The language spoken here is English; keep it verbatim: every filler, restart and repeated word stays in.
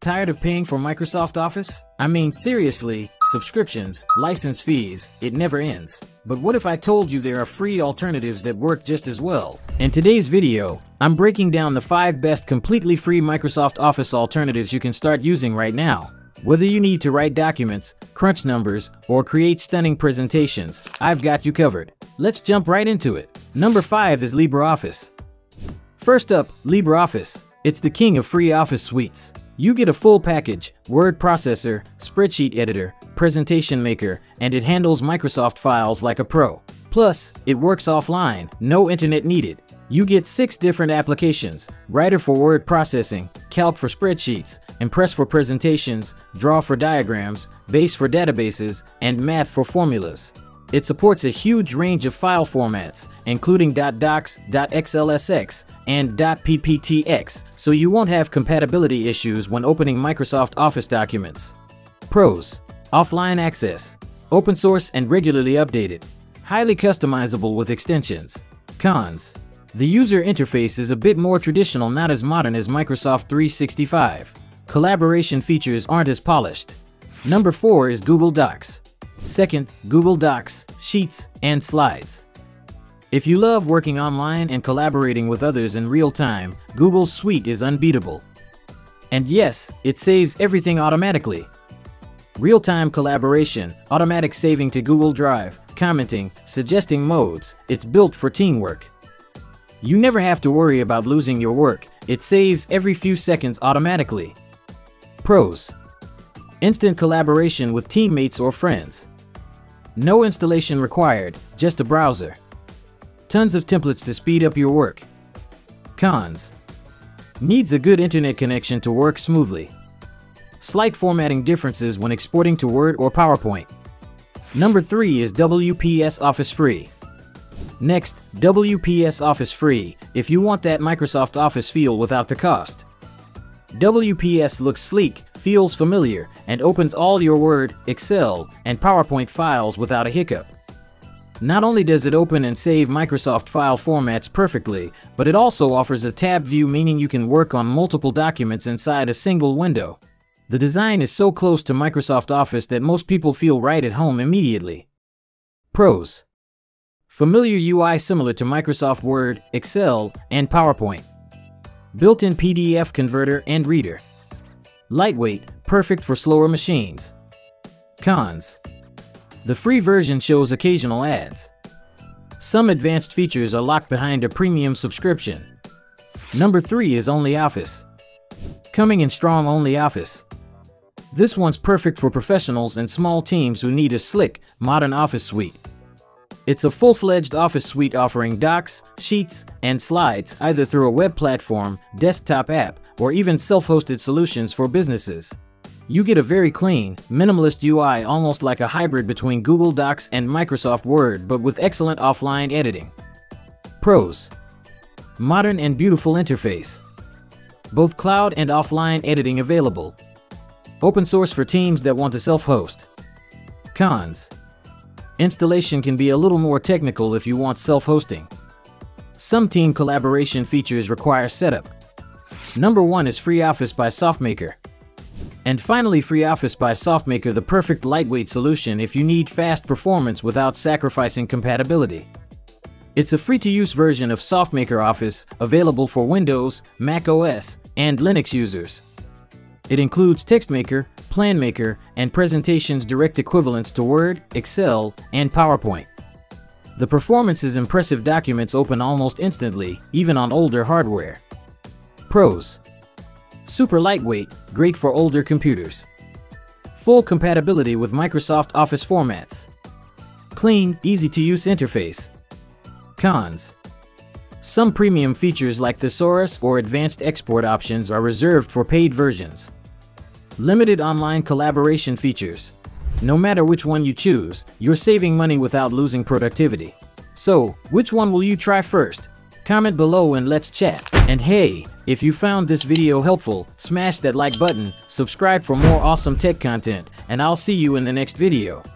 Tired of paying for Microsoft Office? I mean, seriously, subscriptions, license fees, it never ends. But what if I told you there are free alternatives that work just as well? In today's video, I'm breaking down the five best completely free Microsoft Office alternatives you can start using right now. Whether you need to write documents, crunch numbers, or create stunning presentations, I've got you covered. Let's jump right into it. Number five is LibreOffice. First up, LibreOffice. It's the king of free office suites. You get a full package, word processor, spreadsheet editor, presentation maker, and it handles Microsoft files like a pro. Plus, it works offline, no internet needed. You get six different applications: Writer for word processing, Calc for spreadsheets, Impress for presentations, Draw for diagrams, Base for databases, and Math for formulas. It supports a huge range of file formats, including .docs, .xlsx, and .pptx, so you won't have compatibility issues when opening Microsoft Office documents. Pros: offline access, open source and regularly updated, highly customizable with extensions. Cons: the user interface is a bit more traditional, not as modern as Microsoft three sixty-five. Collaboration features aren't as polished. Number four is Google Docs. Second, Google Docs, Sheets, and Slides. If you love working online and collaborating with others in real time, Google Suite is unbeatable. And yes, it saves everything automatically. Real-time collaboration, automatic saving to Google Drive, commenting, suggesting modes, it's built for teamwork. You never have to worry about losing your work, it saves every few seconds automatically. Pros: instant collaboration with teammates or friends. No installation required, just a browser. Tons of templates to speed up your work. Cons: needs a good internet connection to work smoothly. Slight formatting differences when exporting to Word or PowerPoint. Number three is W P S Office Free. Next, W P S Office Free, if you want that Microsoft Office feel without the cost. W P S looks sleek, feels familiar, and opens all your Word, Excel, and PowerPoint files without a hiccup. Not only does it open and save Microsoft file formats perfectly, but it also offers a tab view, meaning you can work on multiple documents inside a single window. The design is so close to Microsoft Office that most people feel right at home immediately. Pros: familiar U I similar to Microsoft Word, Excel, and PowerPoint. Built-in P D F converter and reader. Lightweight, perfect for slower machines. Cons: the free version shows occasional ads. Some advanced features are locked behind a premium subscription. Number three is OnlyOffice. Coming in strong, OnlyOffice. This one's perfect for professionals and small teams who need a slick, modern office suite. It's a full-fledged office suite offering docs, sheets, and slides, either through a web platform, desktop app, or even self-hosted solutions for businesses. You get a very clean, minimalist U I, almost like a hybrid between Google Docs and Microsoft Word, but with excellent offline editing. Pros: modern and beautiful interface. Both cloud and offline editing available. Open source for teams that want to self-host. Cons: installation can be a little more technical if you want self-hosting. Some team collaboration features require setup. Number one is FreeOffice by SoftMaker. And finally, FreeOffice by SoftMaker, the perfect lightweight solution if you need fast performance without sacrificing compatibility. It's a free-to-use version of SoftMaker Office, available for Windows, Mac O S, and Linux users. It includes TextMaker, PlanMaker, and presentations, direct equivalents to Word, Excel, and PowerPoint. The performance is impressive. Documents open almost instantly, even on older hardware. Pros: super lightweight, great for older computers. Full compatibility with Microsoft Office formats. Clean, easy-to-use interface. Cons: some premium features like thesaurus or advanced export options are reserved for paid versions. Limited online collaboration features. No matter which one you choose, you're saving money without losing productivity. So, which one will you try first? Comment below and let's chat. And hey, if you found this video helpful, smash that like button, subscribe for more awesome tech content, and I'll see you in the next video.